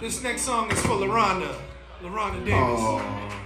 This next song is for LaRonda Davis. Aww.